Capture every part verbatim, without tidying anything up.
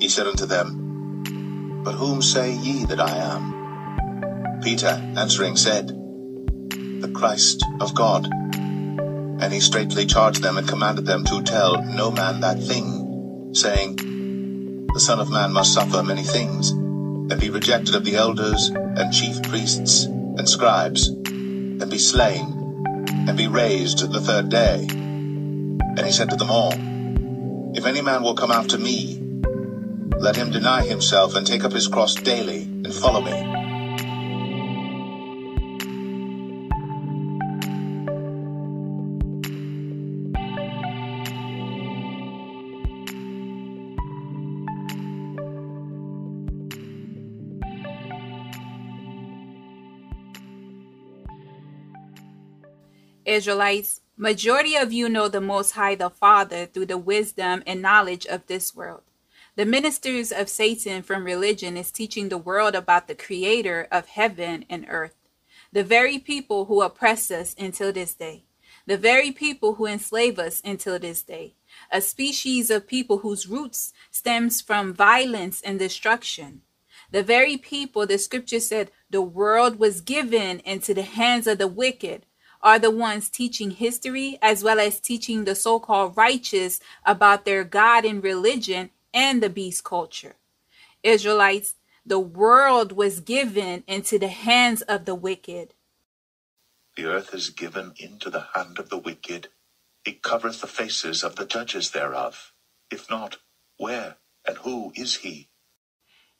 He said unto them, But whom say ye that I am? Peter answering said, The Christ of God. And he straitly charged them and commanded them to tell no man that thing, saying, The Son of Man must suffer many things, and be rejected of the elders, and chief priests, and scribes, and be slain, and be raised the third day. And he said to them all, If any man will come after me, let him deny himself, and take up his cross daily, and follow me. Israelites, majority of you know the Most High the Father through the wisdom and knowledge of this world. The ministers of Satan from religion is teaching the world about the Creator of heaven and earth, the very people who oppress us until this day, the very people who enslave us until this day, a species of people whose roots stems from violence and destruction. The very people the scripture said the world was given into the hands of the wicked are the ones teaching history as well as teaching the so-called righteous about their God and religion and the beast culture. Israelites, the world was given into the hands of the wicked. The earth is given into the hand of the wicked. It covereth the faces of the judges thereof. If not, where and who is he?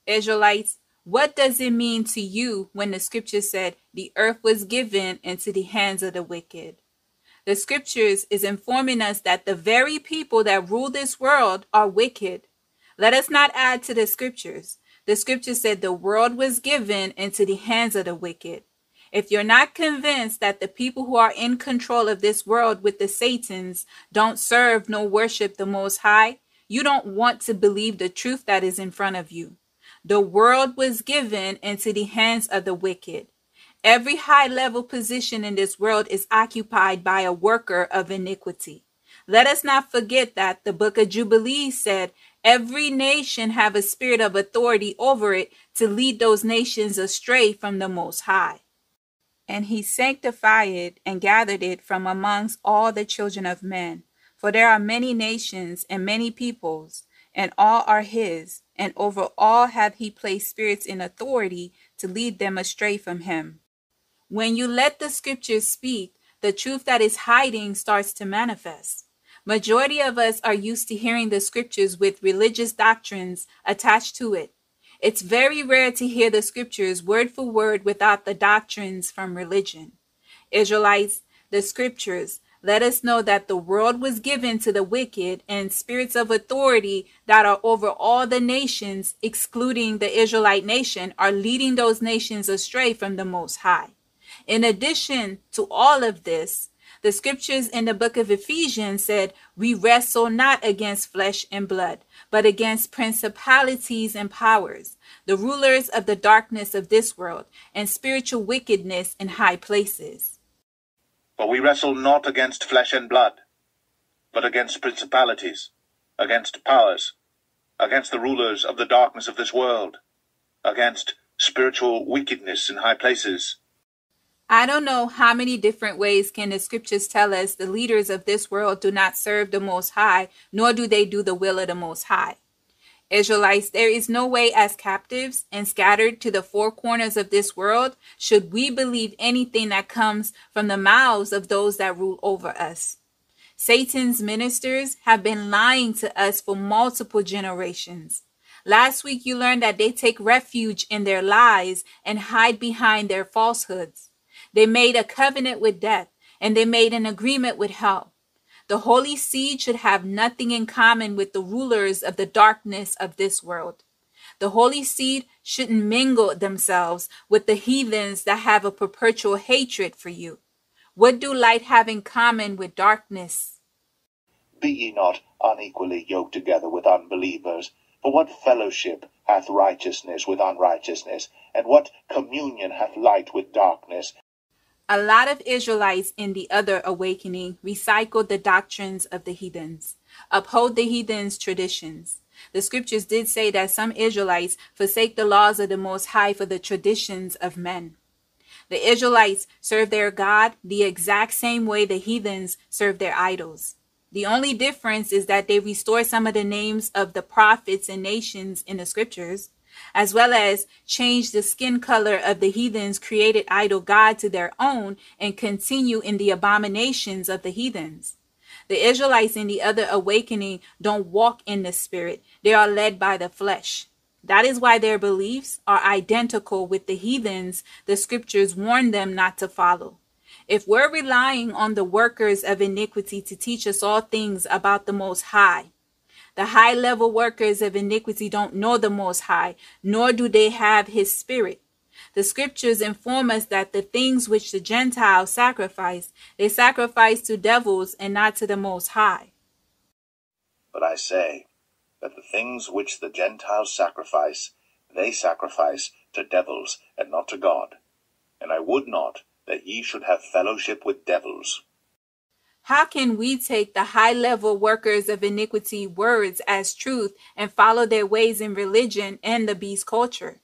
Israelites, what does it mean to you when the scripture said the earth was given into the hands of the wicked? The scriptures is informing us that the very people that rule this world are wicked. Let us not add to the scriptures. The scripture said the world was given into the hands of the wicked. If you're not convinced that the people who are in control of this world with the Satans don't serve nor worship the Most High, you don't want to believe the truth that is in front of you. The world was given into the hands of the wicked. Every high-level position in this world is occupied by a worker of iniquity. Let us not forget that the book of Jubilees said, every nation have a spirit of authority over it to lead those nations astray from the Most High. And he sanctified it and gathered it from amongst all the children of men. For there are many nations and many peoples, and all are his, and over all have he placed spirits in authority to lead them astray from him. When you let the scriptures speak, the truth that is hiding starts to manifest. Majority of us are used to hearing the scriptures with religious doctrines attached to it. It's very rare to hear the scriptures word for word without the doctrines from religion. Israelites, the scriptures let us know that the world was given to the wicked and spirits of authority that are over all the nations, excluding the Israelite nation, are leading those nations astray from the Most High. In addition to all of this, the scriptures in the book of Ephesians said, we wrestle not against flesh and blood, but against principalities and powers, the rulers of the darkness of this world, and spiritual wickedness in high places. For we wrestle not against flesh and blood, but against principalities, against powers, against the rulers of the darkness of this world, against spiritual wickedness in high places. I don't know how many different ways can the scriptures tell us the leaders of this world do not serve the Most High, nor do they do the will of the Most High. Israelites, there is no way as captives and scattered to the four corners of this world should we believe anything that comes from the mouths of those that rule over us. Satan's ministers have been lying to us for multiple generations. Last week you learned that they take refuge in their lies and hide behind their falsehoods. They made a covenant with death and they made an agreement with hell. The holy seed should have nothing in common with the rulers of the darkness of this world. The holy seed shouldn't mingle themselves with the heathens that have a perpetual hatred for you. What do light have in common with darkness? Be ye not unequally yoked together with unbelievers. For what fellowship hath righteousness with unrighteousness? And what communion hath light with darkness? A lot of Israelites in the other awakening recycled the doctrines of the heathens, uphold the heathens' traditions. The scriptures did say that some Israelites forsake the laws of the Most High for the traditions of men. The Israelites served their God the exact same way the heathens served their idols. The only difference is that they restore some of the names of the prophets and nations in the scriptures, as well as change the skin color of the heathens' created idol god to their own and continue in the abominations of the heathens. The Israelites in the other awakening don't walk in the spirit. They are led by the flesh. That is why their beliefs are identical with the heathens the scriptures warn them not to follow. If we're relying on the workers of iniquity to teach us all things about the Most High, the high-level workers of iniquity don't know the Most High, nor do they have his spirit. The scriptures inform us that the things which the Gentiles sacrifice, they sacrifice to devils and not to the Most High. But I say that the things which the Gentiles sacrifice, they sacrifice to devils and not to God. And I would not that ye should have fellowship with devils. How can we take the high-level workers of iniquity words as truth and follow their ways in religion and the beast culture?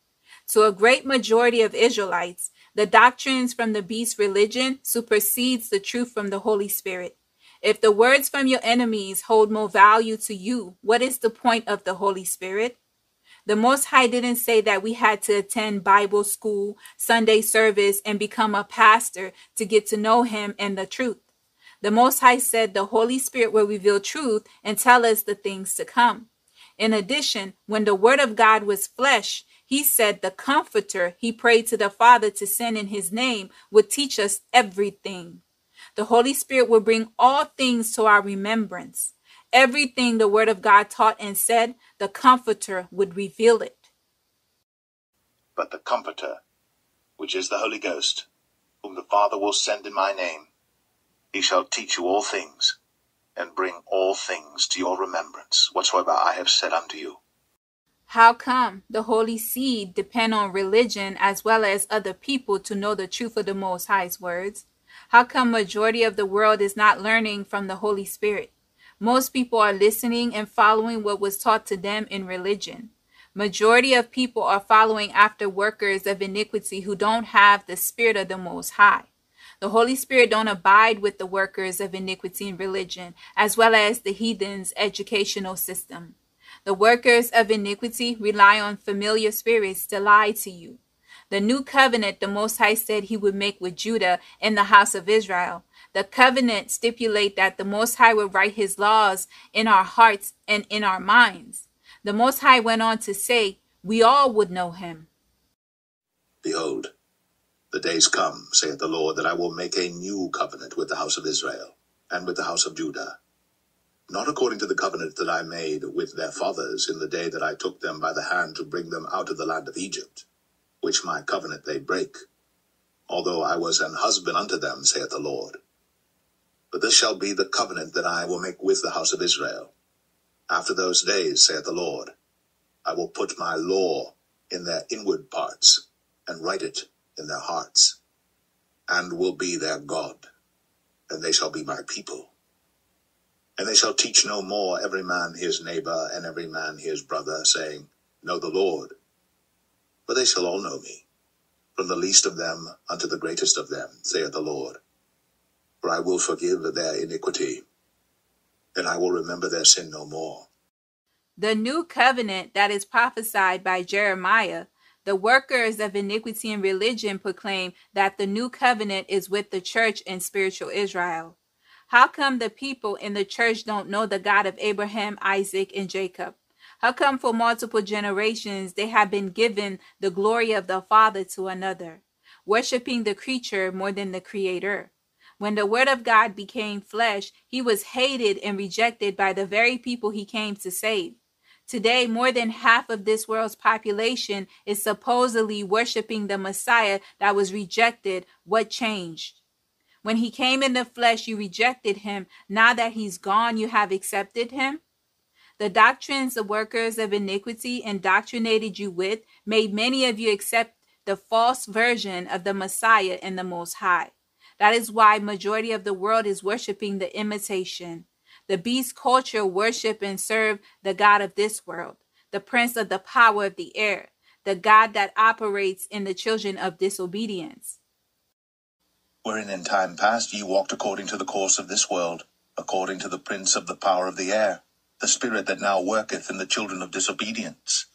To a great majority of Israelites, the doctrines from the beast religion supersedes the truth from the Holy Spirit. If the words from your enemies hold more value to you, what is the point of the Holy Spirit? The Most High didn't say that we had to attend Bible school, Sunday service, and become a pastor to get to know him and the truth. The Most High said the Holy Spirit will reveal truth and tell us the things to come. In addition, when the word of God was flesh, he said the Comforter he prayed to the Father to send in his name would teach us everything. The Holy Spirit will bring all things to our remembrance. Everything the word of God taught and said, the Comforter would reveal it. But the Comforter, which is the Holy Ghost, whom the Father will send in my name, he shall teach you all things, and bring all things to your remembrance, whatsoever I have said unto you. How come the holy seed depend on religion as well as other people to know the truth of the Most High's words? How come majority of the world is not learning from the Holy Spirit? Most people are listening and following what was taught to them in religion. Majority of people are following after workers of iniquity who don't have the spirit of the Most High. The Holy Spirit don't abide with the workers of iniquity in religion, as well as the heathen's educational system. The workers of iniquity rely on familiar spirits to lie to you. The new covenant the Most High said he would make with Judah and the house of Israel. The covenant stipulate that the Most High would write his laws in our hearts and in our minds. The Most High went on to say, we all would know him. Behold, the days come, saith the Lord, that I will make a new covenant with the house of Israel and with the house of Judah. Not according to the covenant that I made with their fathers in the day that I took them by the hand to bring them out of the land of Egypt, which my covenant they break, although I was an husband unto them, saith the Lord. But this shall be the covenant that I will make with the house of Israel. After those days, saith the Lord, I will put my law in their inward parts, and write it in their hearts, and will be their God, and they shall be my people. And they shall teach no more every man his neighbor and every man his brother, saying, Know the Lord. But they shall all know me, from the least of them unto the greatest of them, saith the Lord. For I will forgive their iniquity, and I will remember their sin no more. The new covenant that is prophesied by Jeremiah, the workers of iniquity and religion proclaim that the new covenant is with the church and spiritual Israel. How come the people in the church don't know the God of Abraham, Isaac, and Jacob? How come for multiple generations they have been given the glory of the Father to another, worshiping the creature more than the Creator? When the Word of God became flesh, he was hated and rejected by the very people he came to save. Today, more than half of this world's population is supposedly worshiping the Messiah that was rejected. What changed? When he came in the flesh, you rejected him. Now that he's gone, you have accepted him. The doctrines the workers of iniquity indoctrinated you with made many of you accept the false version of the Messiah and the Most High. That is why majority of the world is worshiping the imitation. The beast culture worship and serve the god of this world, the prince of the power of the air, the god that operates in the children of disobedience. Wherein in time past ye walked according to the course of this world, according to the prince of the power of the air, the spirit that now worketh in the children of disobedience.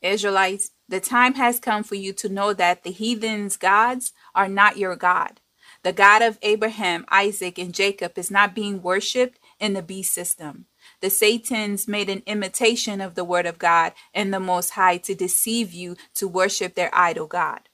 Israelites, the time has come for you to know that the heathen's gods are not your God. The God of Abraham, Isaac, and Jacob is not being worshipped in the beast system. The Satans made an imitation of the word of God and the Most High to deceive you to worship their idol God.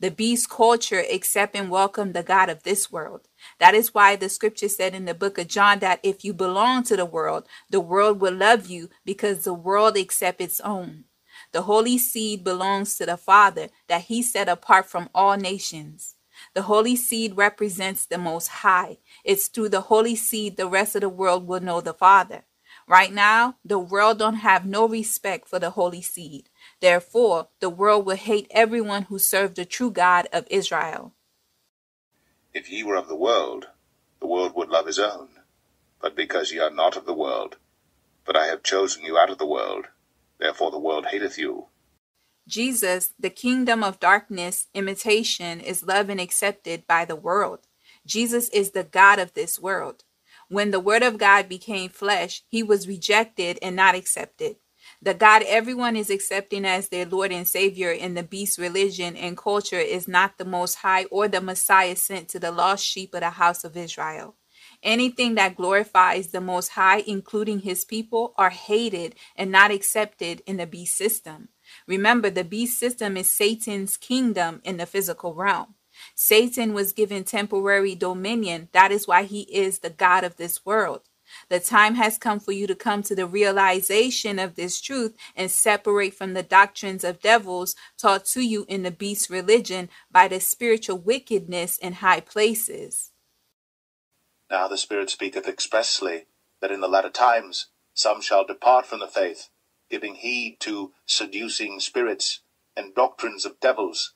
The beast culture accept and welcome the God of this world. That is why the scripture said in the book of John that if you belong to the world, the world will love you because the world accept its own. The holy seed belongs to the Father that he set apart from all nations. The holy seed represents the Most High. It's through the holy seed the rest of the world will know the Father. Right now, the world don't have no respect for the holy seed. Therefore, the world will hate everyone who served the true God of Israel. If ye were of the world, the world would love his own. But because ye are not of the world, but I have chosen you out of the world, therefore the world hateth you. Jesus, the kingdom of darkness, imitation, is loved and accepted by the world. Jesus is the God of this world. When the word of God became flesh, he was rejected and not accepted. The God everyone is accepting as their Lord and Savior in the beast religion and culture is not the Most High or the Messiah sent to the lost sheep of the house of Israel. Anything that glorifies the Most High, including his people, are hated and not accepted in the beast system. Remember, the beast system is Satan's kingdom in the physical realm. Satan was given temporary dominion. That is why he is the God of this world. The time has come for you to come to the realization of this truth and separate from the doctrines of devils taught to you in the beast religion by the spiritual wickedness in high places. Now the Spirit speaketh expressly, that in the latter times some shall depart from the faith, giving heed to seducing spirits and doctrines of devils.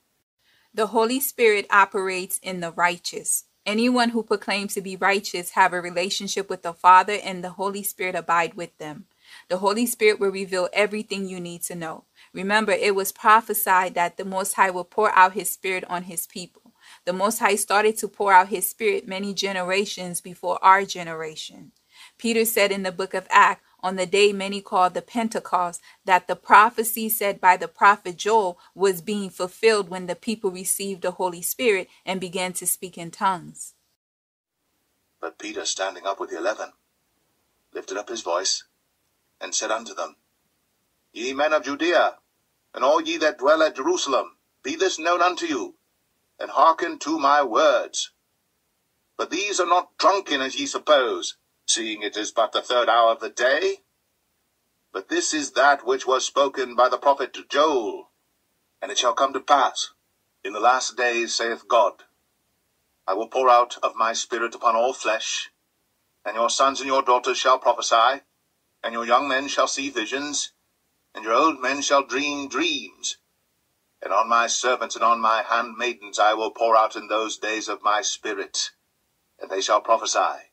The Holy Spirit operates in the righteous. Anyone who proclaims to be righteous have a relationship with the Father, and the Holy Spirit abide with them. The Holy Spirit will reveal everything you need to know. Remember, it was prophesied that the Most High will pour out his Spirit on his people. The Most High started to pour out his Spirit many generations before our generation. Peter said in the book of Acts, on the day many called the Pentecost, that the prophecy said by the prophet Joel was being fulfilled when the people received the Holy Spirit and began to speak in tongues. But Peter, standing up with the eleven, lifted up his voice and said unto them, Ye men of Judea, and all ye that dwell at Jerusalem, be this known unto you, and hearken to my words. But these are not drunken as ye suppose, seeing it is but the third hour of the day. But this is that which was spoken by the prophet Joel. And it shall come to pass, in the last days, saith God, I will pour out of my Spirit upon all flesh, and your sons and your daughters shall prophesy, and your young men shall see visions, and your old men shall dream dreams. And on my servants and on my handmaidens I will pour out in those days of my Spirit, and they shall prophesy.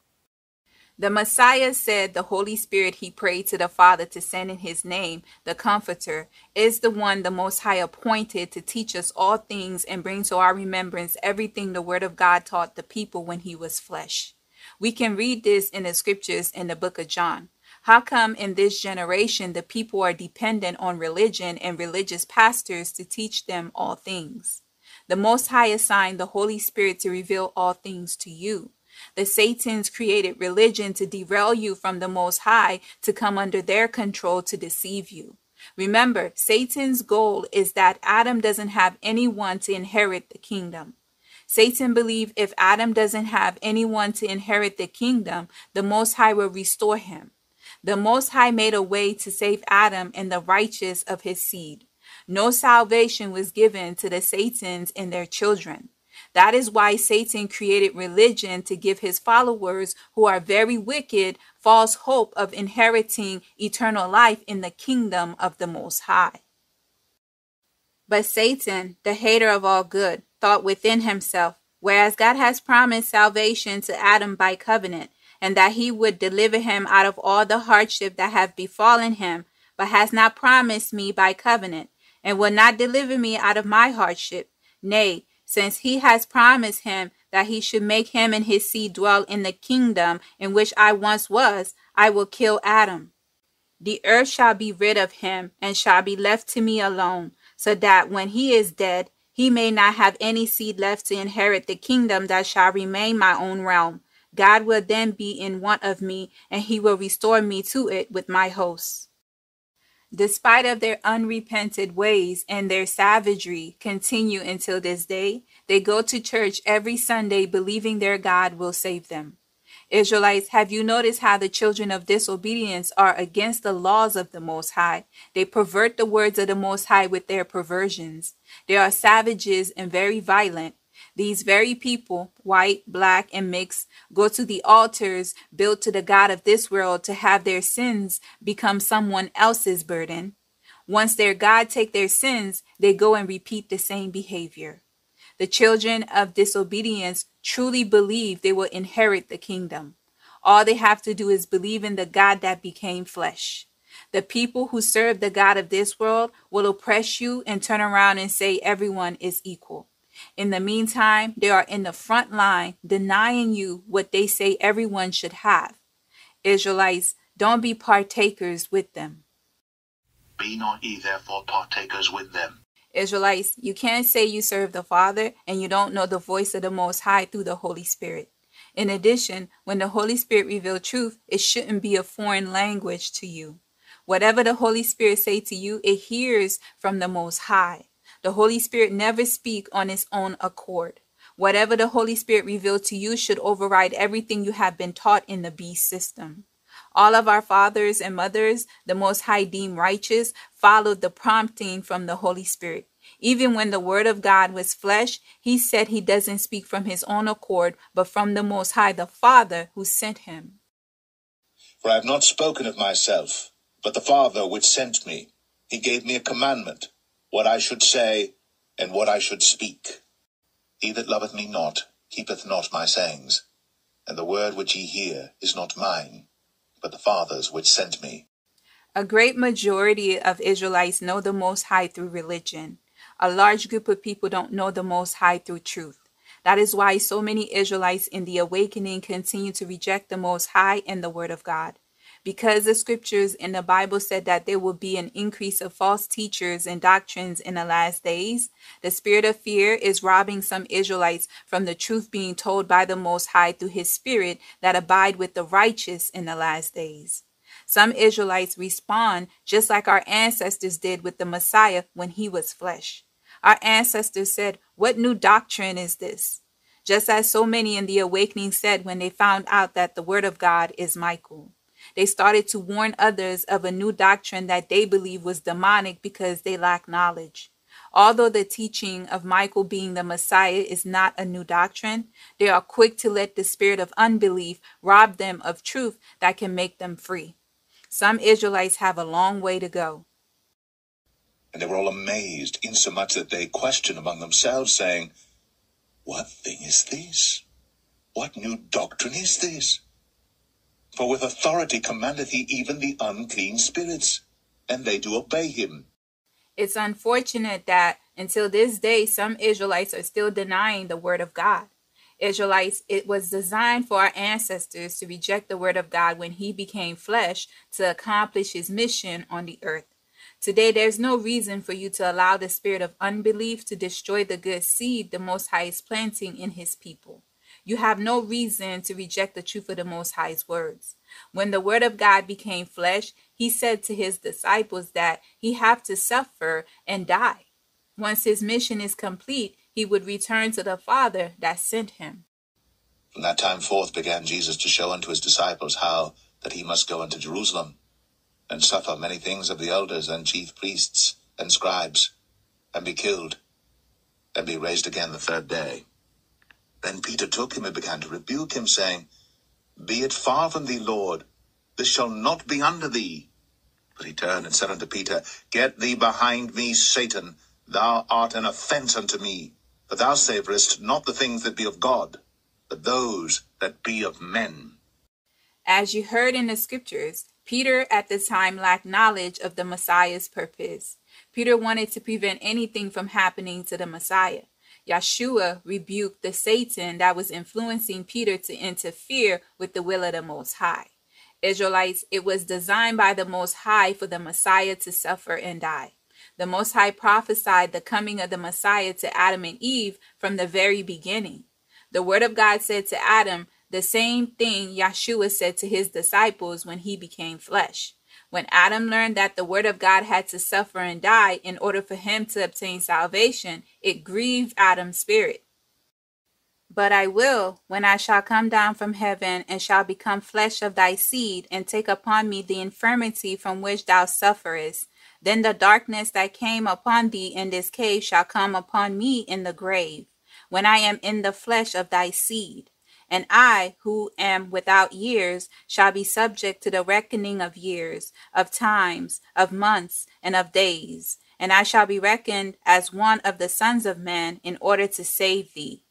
The Messiah said the Holy Spirit he prayed to the Father to send in his name, the Comforter, is the one the Most High appointed to teach us all things and bring to our remembrance everything the Word of God taught the people when he was flesh. We can read this in the scriptures in the book of John. How come in this generation the people are dependent on religion and religious pastors to teach them all things? The Most High assigned the Holy Spirit to reveal all things to you. The Satans created religion to derail you from the Most High, to come under their control to deceive you. Remember, Satan's goal is that Adam doesn't have anyone to inherit the kingdom. Satan believed if Adam doesn't have anyone to inherit the kingdom, the Most High will restore him. The Most High made a way to save Adam and the righteous of his seed. No salvation was given to the Satans and their children. That is why Satan created religion to give his followers, who are very wicked, false hope of inheriting eternal life in the kingdom of the Most High. But Satan, the hater of all good, thought within himself, whereas God has promised salvation to Adam by covenant, and that he would deliver him out of all the hardship that have befallen him, but has not promised me by covenant, and will not deliver me out of my hardship. Nay, since he has promised him that he should make him and his seed dwell in the kingdom in which I once was, I will kill Adam. The earth shall be rid of him, and shall be left to me alone, so that when he is dead, he may not have any seed left to inherit the kingdom that shall remain my own realm. God will then be in want of me, and he will restore me to it with my hosts. Despite of their unrepented ways and their savagery continue until this day, they go to church every Sunday believing their God will save them. Israelites, have you noticed how the children of disobedience are against the laws of the Most High? They pervert the words of the Most High with their perversions. They are savages and very violent. These very people, white, black, and mixed, go to the altars built to the god of this world to have their sins become someone else's burden. Once their god take their sins, they go and repeat the same behavior. The children of disobedience truly believe they will inherit the kingdom. All they have to do is believe in the God that became flesh. The people who serve the god of this world will oppress you and turn around and say everyone is equal. In the meantime, they are in the front line denying you what they say everyone should have. Israelites, don't be partakers with them. Be not ye therefore partakers with them. Israelites, you can't say you serve the Father and you don't know the voice of the Most High through the Holy Spirit. In addition, when the Holy Spirit reveals truth, it shouldn't be a foreign language to you. Whatever the Holy Spirit say to you, it hears from the Most High. The Holy Spirit never speak on its own accord. Whatever the Holy Spirit revealed to you should override everything you have been taught in the beast system. All of our fathers and mothers, the Most High deemed righteous, followed the prompting from the Holy Spirit. Even when the word of God was flesh, he said he doesn't speak from his own accord, but from the Most High, the Father who sent him. For I have not spoken of myself, but the Father which sent me. He gave me a commandment, what I should say and what I should speak. He that loveth me not, keepeth not my sayings. And the word which ye hear is not mine, but the Father's which sent me. A great majority of Israelites know the Most High through religion. A large group of people don't know the Most High through truth. That is why so many Israelites in the awakening continue to reject the Most High and the Word of God. Because the scriptures in the Bible said that there will be an increase of false teachers and doctrines in the last days, the spirit of fear is robbing some Israelites from the truth being told by the Most High through his spirit that abide with the righteous in the last days. Some Israelites respond just like our ancestors did with the Messiah when he was flesh. Our ancestors said, "What new doctrine is this?" Just as so many in the awakening said when they found out that the word of God is Michael. They started to warn others of a new doctrine that they believed was demonic because they lack knowledge. Although the teaching of Michael being the Messiah is not a new doctrine, they are quick to let the spirit of unbelief rob them of truth that can make them free. Some Israelites have a long way to go. And they were all amazed, insomuch that they questioned among themselves, saying, "What thing is this? What new doctrine is this? For with authority commandeth he even the unclean spirits, and they do obey him." It's unfortunate that until this day, some Israelites are still denying the word of God. Israelites, it was designed for our ancestors to reject the word of God when he became flesh to accomplish his mission on the earth. Today, there's no reason for you to allow the spirit of unbelief to destroy the good seed the Most High is planting in his people. You have no reason to reject the truth of the Most High's words. When the word of God became flesh, he said to his disciples that he had to suffer and die. Once his mission is complete, he would return to the Father that sent him. From that time forth began Jesus to show unto his disciples how that he must go unto Jerusalem, and suffer many things of the elders and chief priests and scribes, and be killed, and be raised again the third day. Then Peter took him and began to rebuke him, saying, "Be it far from thee, Lord, this shall not be unto thee." But he turned and said unto Peter, "Get thee behind me, Satan, thou art an offense unto me, for thou savorest not the things that be of God, but those that be of men." As you heard in the scriptures, Peter at the time lacked knowledge of the Messiah's purpose. Peter wanted to prevent anything from happening to the Messiah. Yeshua rebuked the Satan that was influencing Peter to interfere with the will of the Most High. Israelites, it was designed by the Most High for the Messiah to suffer and die. The Most High prophesied the coming of the Messiah to Adam and Eve from the very beginning. The Word of God said to Adam the same thing Yeshua said to his disciples when he became flesh. When Adam learned that the Word of God had to suffer and die in order for him to obtain salvation, it grieved Adam's spirit. But I will, when I shall come down from heaven, and shall become flesh of thy seed, and take upon me the infirmity from which thou sufferest. Then the darkness that came upon thee in this cave shall come upon me in the grave, when I am in the flesh of thy seed. And I, who am without years, shall be subject to the reckoning of years, of times, of months, and of days. And I shall be reckoned as one of the sons of man in order to save thee.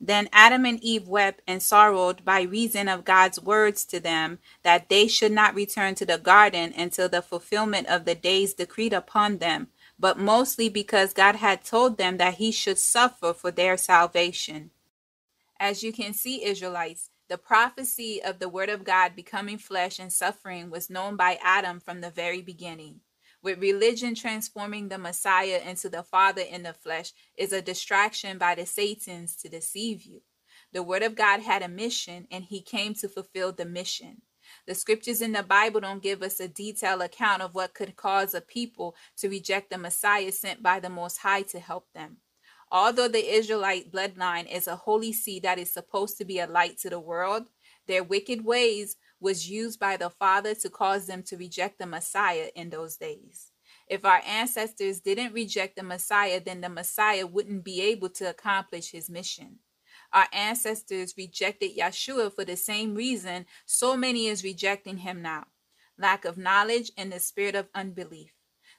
Then Adam and Eve wept and sorrowed by reason of God's words to them, that they should not return to the garden until the fulfillment of the days decreed upon them, but mostly because God had told them that he should suffer for their salvation. As you can see, Israelites, the prophecy of the Word of God becoming flesh and suffering was known by Adam from the very beginning. With religion transforming the Messiah into the Father in the flesh is a distraction by the Satans to deceive you. The Word of God had a mission, and he came to fulfill the mission. The scriptures in the Bible don't give us a detailed account of what could cause a people to reject the Messiah sent by the Most High to help them. Although the Israelite bloodline is a holy seed that is supposed to be a light to the world, their wicked ways was used by the Father to cause them to reject the Messiah in those days. If our ancestors didn't reject the Messiah, then the Messiah wouldn't be able to accomplish his mission. Our ancestors rejected Yeshua for the same reason so many is rejecting him now: lack of knowledge and the spirit of unbelief.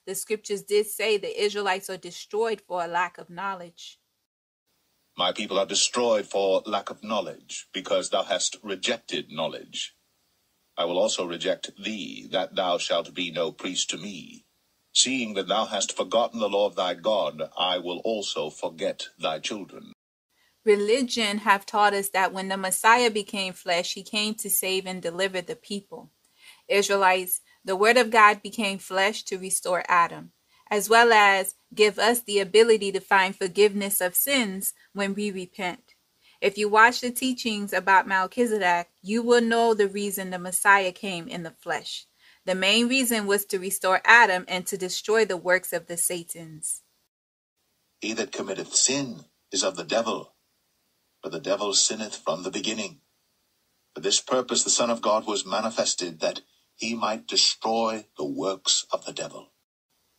The scriptures did say the Israelites are destroyed for a lack of knowledge. My people are destroyed for lack of knowledge, because thou hast rejected knowledge. I will also reject thee, that thou shalt be no priest to me. Seeing that thou hast forgotten the law of thy God, I will also forget thy children. Religion have taught us that when the Messiah became flesh, he came to save and deliver the people. Israelites, the Word of God became flesh to restore Adam, as well as give us the ability to find forgiveness of sins when we repent. If you watch the teachings about Melchizedek, you will know the reason the Messiah came in the flesh. The main reason was to restore Adam and to destroy the works of the Satans. He that committeth sin is of the devil, but the devil sinneth from the beginning. For this purpose the Son of God was manifested, that he might destroy the works of the devil.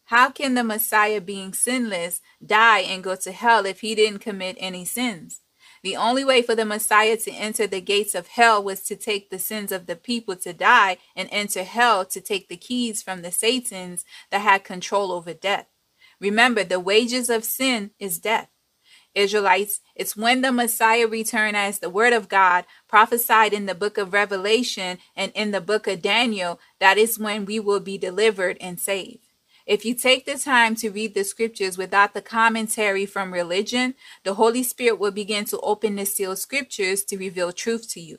How can the Messiah, being sinless, die and go to hell if he didn't commit any sins? The only way for the Messiah to enter the gates of hell was to take the sins of the people to die and enter hell to take the keys from the Satans that had control over death. Remember, the wages of sin is death. Israelites, it's when the Messiah returned as the Word of God, prophesied in the book of Revelation and in the book of Daniel, that is when we will be delivered and saved. If you take the time to read the scriptures without the commentary from religion, the Holy Spirit will begin to open the sealed scriptures to reveal truth to you.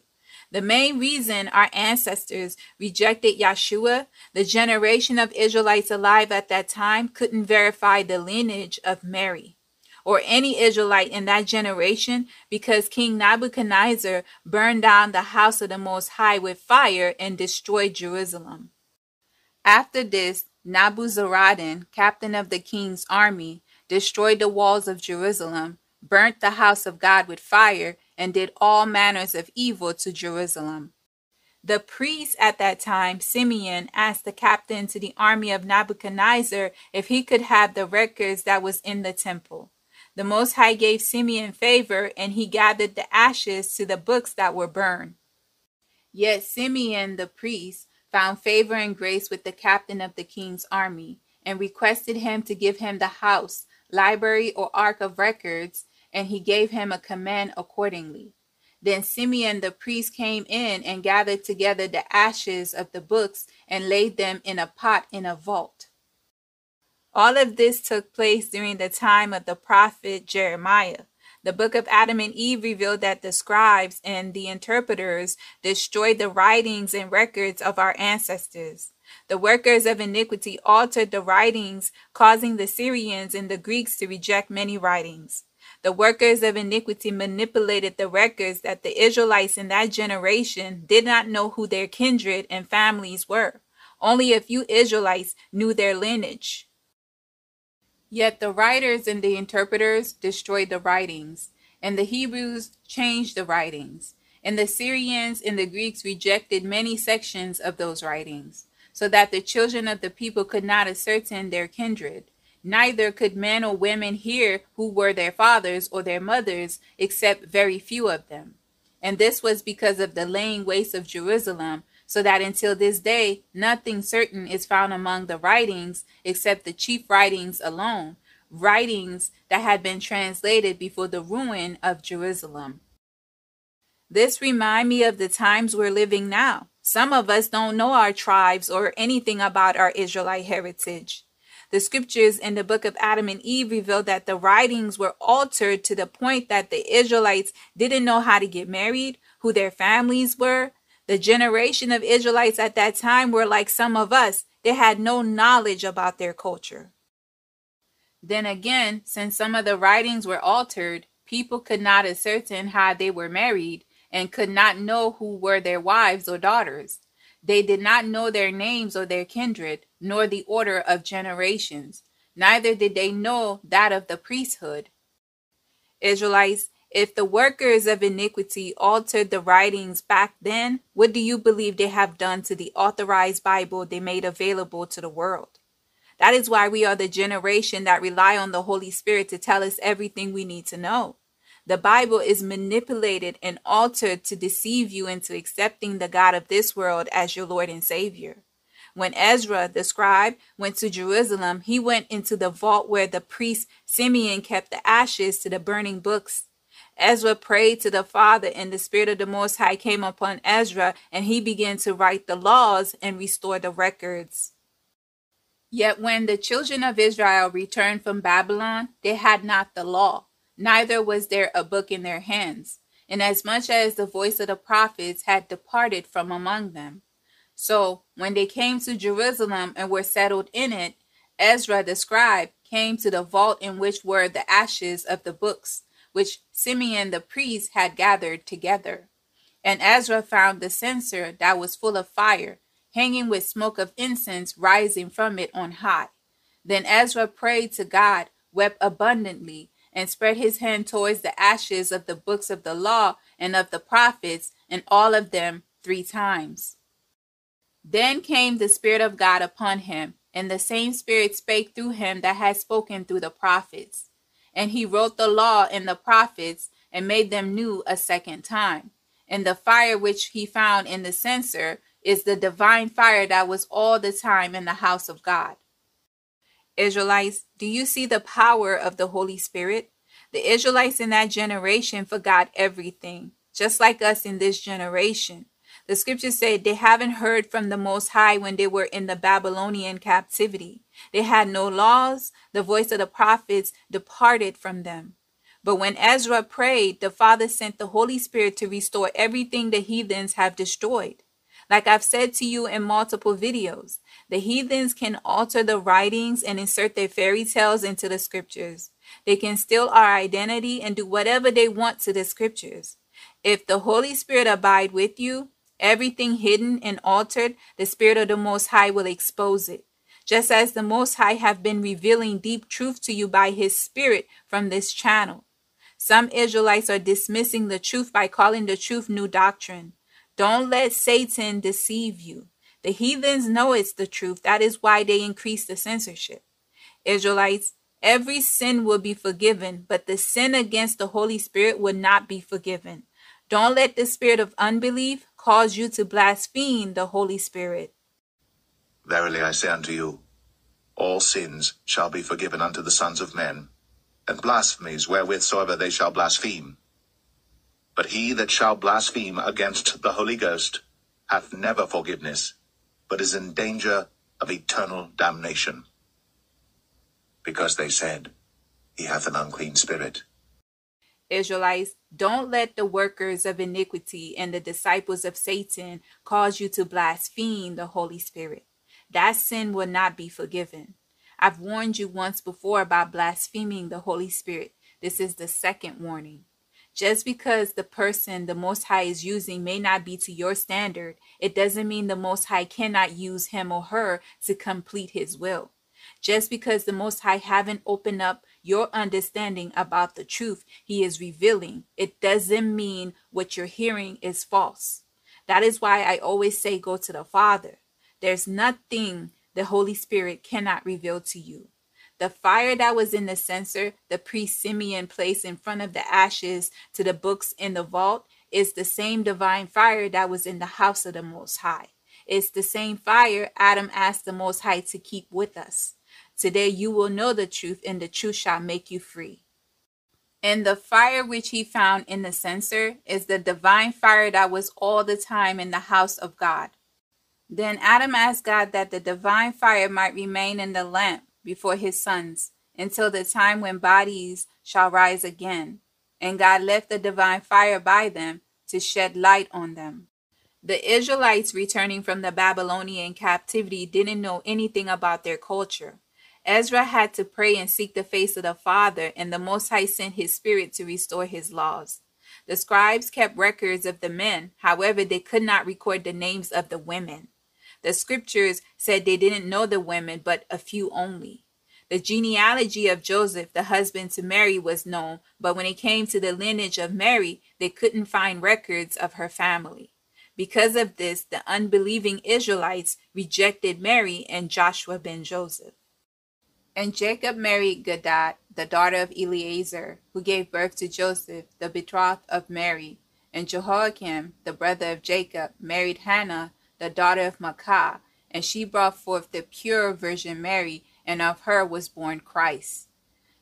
The main reason our ancestors rejected Yeshua, the generation of Israelites alive at that time couldn't verify the lineage of Mary or any Israelite in that generation, because King Nebuchadnezzar burned down the house of the Most High with fire and destroyed Jerusalem. After this, Nebuzaradan, captain of the king's army, destroyed the walls of Jerusalem, burnt the house of God with fire, and did all manners of evil to Jerusalem. The priest at that time, Simeon, asked the captain to the army of Nebuchadnezzar if he could have the records that was in the temple. The Most High gave Simeon favor, and he gathered the ashes to the books that were burned. Yet Simeon the priest found favor and grace with the captain of the king's army, and requested him to give him the house, library, or ark of records, and he gave him a command accordingly. Then Simeon the priest came in and gathered together the ashes of the books and laid them in a pot in a vault. All of this took place during the time of the prophet Jeremiah. The book of Adam and Eve revealed that the scribes and the interpreters destroyed the writings and records of our ancestors. The workers of iniquity altered the writings, causing the Syrians and the Greeks to reject many writings. The workers of iniquity manipulated the records that the Israelites in that generation did not know who their kindred and families were. Only a few Israelites knew their lineage. Yet the writers and the interpreters destroyed the writings, and the Hebrews changed the writings, and the Syrians and the Greeks rejected many sections of those writings, so that the children of the people could not ascertain their kindred. Neither could men or women hear who were their fathers or their mothers, except very few of them. And this was because of the laying waste of Jerusalem, so that until this day nothing certain is found among the writings, except the chief writings alone, writings that had been translated before the ruin of Jerusalem. This reminds me of the times we're living now. Some of us don't know our tribes or anything about our Israelite heritage. The scriptures in the book of Adam and Eve reveal that the writings were altered to the point that the Israelites didn't know how to get married, who their families were. The generation of Israelites at that time were like some of us. They had no knowledge about their culture. Then again, since some of the writings were altered, people could not ascertain how they were married and could not know who were their wives or daughters. They did not know their names or their kindred, nor the order of generations. Neither did they know that of the priesthood. Israelites, if the workers of iniquity altered the writings back then, what do you believe they have done to the authorized Bible they made available to the world? That is why we are the generation that rely on the Holy Spirit to tell us everything we need to know. The Bible is manipulated and altered to deceive you into accepting the God of this world as your Lord and Savior. When Ezra, the scribe, went to Jerusalem, he went into the vault where the priest Simeon kept the ashes to the burning books. Ezra prayed to the Father, and the Spirit of the Most High came upon Ezra, and he began to write the laws and restore the records. Yet when the children of Israel returned from Babylon, they had not the law. Neither was there a book in their hands, inasmuch as the voice of the prophets had departed from among them. So when they came to Jerusalem and were settled in it, Ezra the scribe came to the vault in which were the ashes of the books, which Simeon the priest had gathered together. And Ezra found the censer that was full of fire, hanging with smoke of incense rising from it on high. Then Ezra prayed to God, wept abundantly, and spread his hand towards the ashes of the books of the law and of the prophets, and all of them three times. Then came the Spirit of God upon him, and the same Spirit spake through him that had spoken through the prophets. And he wrote the law and the prophets, and made them new a second time. And the fire which he found in the censer is the divine fire that was all the time in the house of God. Israelites, do you see the power of the Holy Spirit? The Israelites in that generation forgot everything, just like us in this generation. The scriptures said they haven't heard from the Most High when they were in the Babylonian captivity. They had no laws. The voice of the prophets departed from them. But when Ezra prayed, the Father sent the Holy Spirit to restore everything the heathens have destroyed. Like I've said to you in multiple videos, the heathens can alter the writings and insert their fairy tales into the scriptures. They can steal our identity and do whatever they want to the scriptures. If the Holy Spirit abide with you, everything hidden and altered, the Spirit of the Most High will expose it. Just as the Most High have been revealing deep truth to you by His Spirit from this channel. Some Israelites are dismissing the truth by calling the truth new doctrine. Don't let Satan deceive you. The heathens know it's the truth. That is why they increase the censorship. Israelites, every sin will be forgiven, but the sin against the Holy Spirit will not be forgiven. Don't let the spirit of unbelief cause you to blaspheme the Holy Spirit. Verily I say unto you, all sins shall be forgiven unto the sons of men, and blasphemies wherewithsoever they shall blaspheme. But he that shall blaspheme against the Holy Ghost hath never forgiveness, but is in danger of eternal damnation. Because they said, he hath an unclean spirit. Israelites, don't let the workers of iniquity and the disciples of Satan cause you to blaspheme the Holy Spirit. That sin will not be forgiven. I've warned you once before about blaspheming the Holy Spirit. This is the second warning. Just because the person the Most High is using may not be to your standard, it doesn't mean the Most High cannot use him or her to complete his will. Just because the Most High haven't opened up your understanding about the truth he is revealing, it doesn't mean what you're hearing is false. That is why I always say go to the Father. There's nothing the Holy Spirit cannot reveal to you. The fire that was in the censer the priest Simeon placed in front of the ashes to the books in the vault is the same divine fire that was in the house of the Most High. It's the same fire Adam asked the Most High to keep with us. Today you will know the truth, and the truth shall make you free. And the fire which he found in the censer is the divine fire that was all the time in the house of God. Then Adam asked God that the divine fire might remain in the lamp before his sons until the time when bodies shall rise again. And God left the divine fire by them to shed light on them. The Israelites returning from the Babylonian captivity didn't know anything about their culture. Ezra had to pray and seek the face of the Father, and the Most High sent his spirit to restore his laws. The scribes kept records of the men. However, they could not record the names of the women. The scriptures said they didn't know the women, but a few only. The genealogy of Joseph, the husband to Mary, was known, but when it came to the lineage of Mary, they couldn't find records of her family. Because of this, the unbelieving Israelites rejected Mary and Joshua ben Joseph. And Jacob married Gadad, the daughter of Eleazar, who gave birth to Joseph, the betrothed of Mary. And Jehoiakim, the brother of Jacob, married Hannah, the daughter of Maacah, and she brought forth the pure Virgin Mary, and of her was born Christ.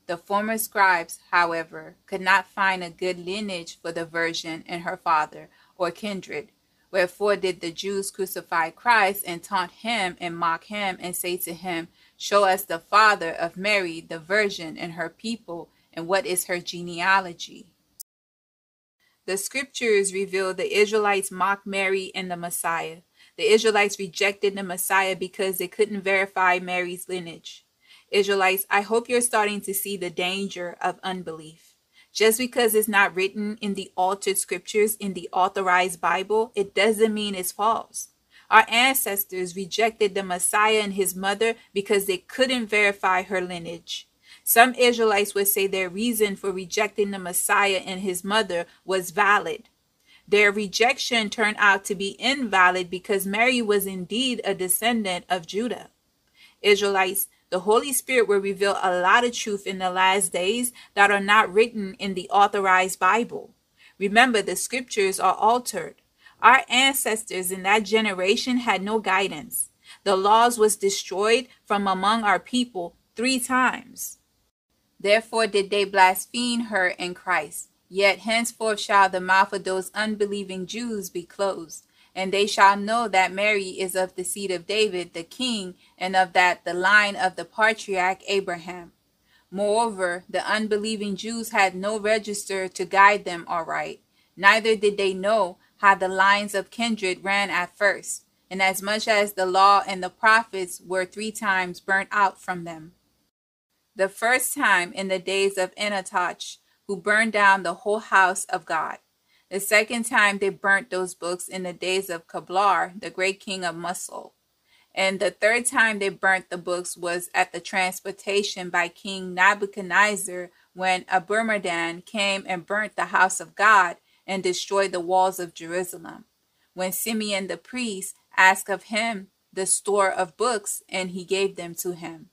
The former scribes, however, could not find a good lineage for the Virgin and her father or kindred. Wherefore did the Jews crucify Christ and taunt him and mock him and say to him, show us the father of Mary, the Virgin, and her people, and what is her genealogy? The scriptures reveal the Israelites mocked Mary and the Messiah. The Israelites rejected the Messiah because they couldn't verify Mary's lineage. Israelites, I hope you're starting to see the danger of unbelief. Just because it's not written in the altered scriptures in the authorized Bible, it doesn't mean it's false. Our ancestors rejected the Messiah and his mother because they couldn't verify her lineage. Some Israelites would say their reason for rejecting the Messiah and his mother was valid. Their rejection turned out to be invalid because Mary was indeed a descendant of Judah. Israelites, the Holy Spirit will reveal a lot of truth in the last days that are not written in the authorized Bible. Remember, the scriptures are altered. Our ancestors in that generation had no guidance. The laws was destroyed from among our people three times. Therefore did they blaspheme her and Christ. Yet henceforth shall the mouth of those unbelieving Jews be closed. And they shall know that Mary is of the seed of David, the king, and of that the line of the patriarch Abraham. Moreover, the unbelieving Jews had no register to guide them aright. Neither did they know how the lines of kindred ran at first, inasmuch as the law and the prophets were three times burnt out from them. The first time in the days of Anatach, who burned down the whole house of God. The second time they burnt those books in the days of Kablar, the great king of Mosul. And the third time they burnt the books was at the transportation by King Nebuchadnezzar, when Abimerdan came and burnt the house of God and destroyed the walls of Jerusalem. When Simeon the priest asked of him the store of books, and he gave them to him.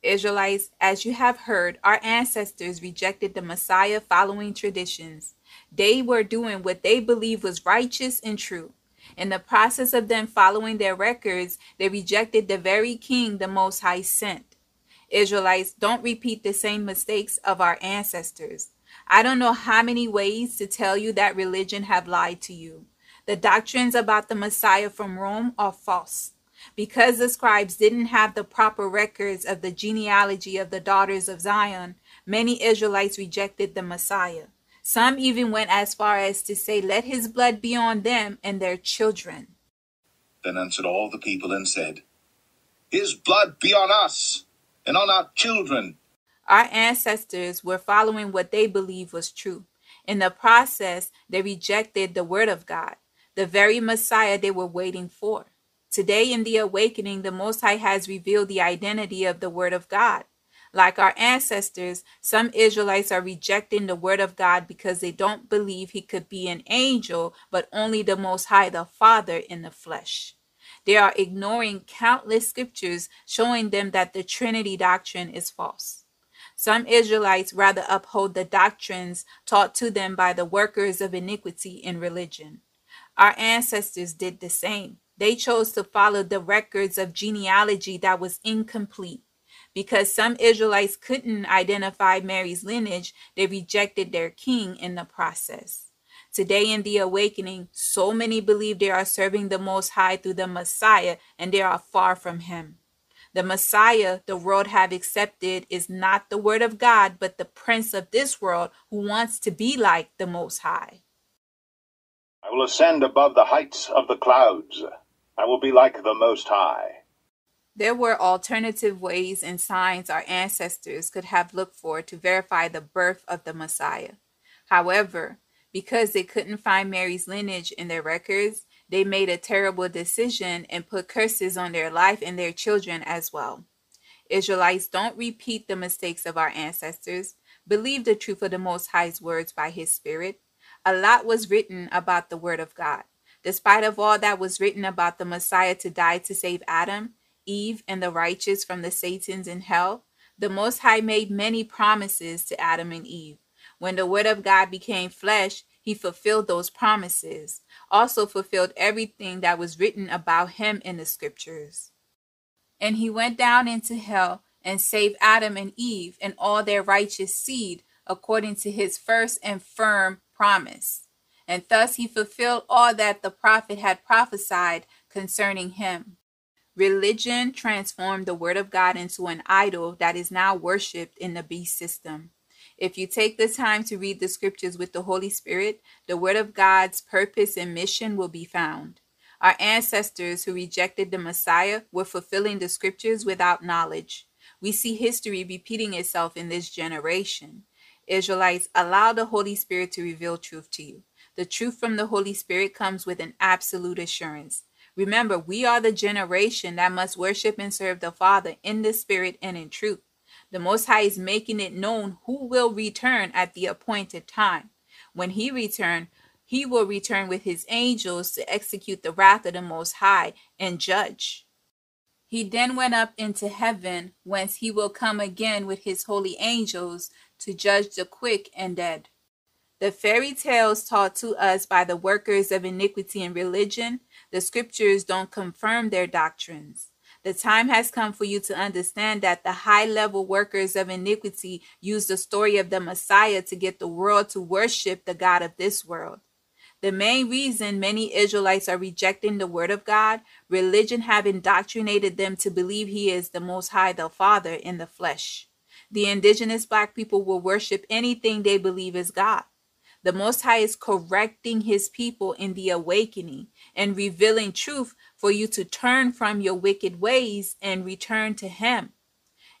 Israelites, as you have heard, our ancestors rejected the Messiah following traditions. They were doing what they believed was righteous and true. In the process of them following their records, they rejected the very king the Most High sent. Israelites, don't repeat the same mistakes of our ancestors. I don't know how many ways to tell you that religion have lied to you. The doctrines about the Messiah from Rome are false. Because the scribes didn't have the proper records of the genealogy of the daughters of Zion, many Israelites rejected the Messiah. Some even went as far as to say, "Let his blood be on them and their children." Then answered all the people and said, "His blood be on us and on our children." Our ancestors were following what they believed was true. In the process, they rejected the word of God, the very Messiah they were waiting for. Today in the awakening, the Most High has revealed the identity of the word of God. Like our ancestors, some Israelites are rejecting the word of God because they don't believe he could be an angel, but only the Most High, the Father in the flesh. They are ignoring countless scriptures showing them that the Trinity doctrine is false. Some Israelites rather uphold the doctrines taught to them by the workers of iniquity in religion. Our ancestors did the same. They chose to follow the records of genealogy that was incomplete. Because some Israelites couldn't identify Mary's lineage, they rejected their king in the process. Today in the awakening, so many believe they are serving the Most High through the Messiah, and they are far from him. The Messiah the world have accepted is not the word of God, but the prince of this world who wants to be like the Most High. "I will ascend above the heights of the clouds. I will be like the Most High." There were alternative ways and signs our ancestors could have looked for to verify the birth of the Messiah. However, because they couldn't find Mary's lineage in their records, they made a terrible decision and put curses on their life and their children as well. Israelites, don't repeat the mistakes of our ancestors. Believe the truth of the Most High's words by his Spirit. A lot was written about the word of God. Despite of all that was written about the Messiah to die to save Adam, Eve, and the righteous from the Satans in hell, the Most High made many promises to Adam and Eve. When the word of God became flesh, he fulfilled those promises, also fulfilled everything that was written about him in the scriptures. And he went down into hell and saved Adam and Eve and all their righteous seed according to his first and firm promise. And thus he fulfilled all that the prophet had prophesied concerning him. Religion transformed the word of God into an idol that is now worshipped in the beast system. If you take the time to read the scriptures with the Holy Spirit, the word of God's purpose and mission will be found. Our ancestors who rejected the Messiah were fulfilling the scriptures without knowledge. We see history repeating itself in this generation. Israelites, allow the Holy Spirit to reveal truth to you. The truth from the Holy Spirit comes with an absolute assurance. Remember, we are the generation that must worship and serve the Father in the Spirit and in truth. The Most High is making it known who will return at the appointed time. When he returns, he will return with his angels to execute the wrath of the Most High and judge. He then went up into heaven, whence he will come again with his holy angels to judge the quick and dead. The fairy tales taught to us by the workers of iniquity and religion, the scriptures don't confirm their doctrines. The time has come for you to understand that the high-level workers of iniquity used the story of the Messiah to get the world to worship the God of this world. The main reason many Israelites are rejecting the word of God, religion have indoctrinated them to believe he is the Most High, the Father in the flesh. The indigenous black people will worship anything they believe is God. The Most High is correcting his people in the awakening and revealing truth for you to turn from your wicked ways and return to him.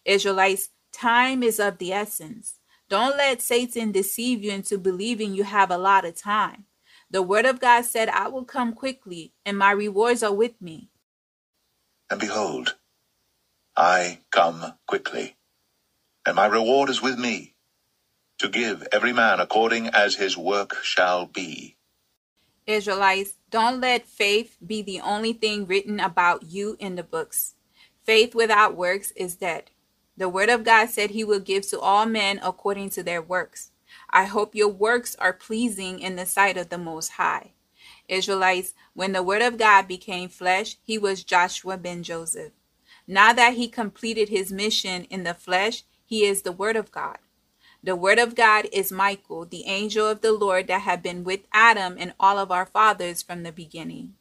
Israelites, time is of the essence. Don't let Satan deceive you into believing you have a lot of time. The word of God said, "I will come quickly, and my rewards are with me." And behold, I come quickly, and my reward is with me, to give every man according as his work shall be. Israelites, don't let faith be the only thing written about you in the books. Faith without works is dead. The word of God said he will give to all men according to their works. I hope your works are pleasing in the sight of the Most High. Israelites, when the word of God became flesh, he was Joshua ben Joseph. Now that he completed his mission in the flesh, he is the word of God. The word of God is Michael, the angel of the Lord that had been with Adam and all of our fathers from the beginning.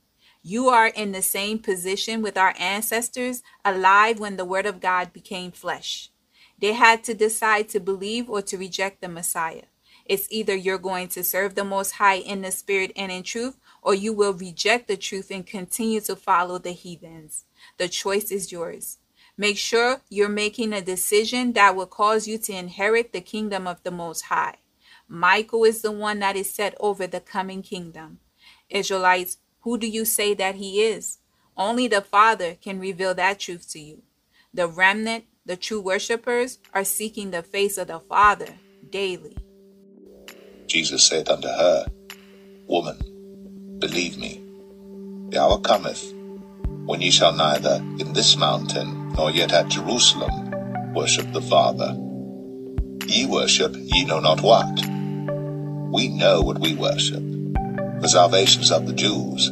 You are in the same position with our ancestors, alive when the word of God became flesh. They had to decide to believe or to reject the Messiah. It's either you're going to serve the Most High in the spirit and in truth, or you will reject the truth and continue to follow the heathens. The choice is yours. Make sure you're making a decision that will cause you to inherit the kingdom of the Most High. Michael is the one that is set over the coming kingdom. Israelites, who do you say that he is? Only the Father can reveal that truth to you. The remnant, the true worshipers, are seeking the face of the Father daily. Jesus said unto her, Woman, believe me, the hour cometh, when ye shall neither in this mountain, nor yet at Jerusalem, worship the Father. Ye worship ye know not what. We know what we worship, the salvation's of the Jews.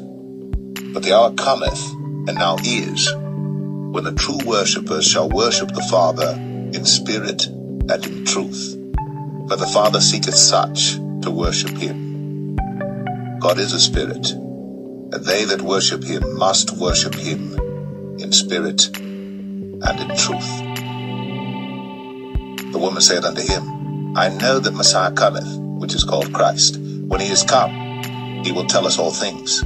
But the hour cometh, and now is, when the true worshippers shall worship the Father in spirit and in truth. For the Father seeketh such to worship him. God is a spirit, and they that worship him must worship him in spirit and in truth. The woman said unto him, I know that Messiah cometh, which is called Christ. When he is come, he will tell us all things.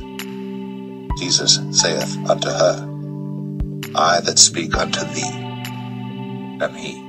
Jesus saith unto her, I that speak unto thee am he.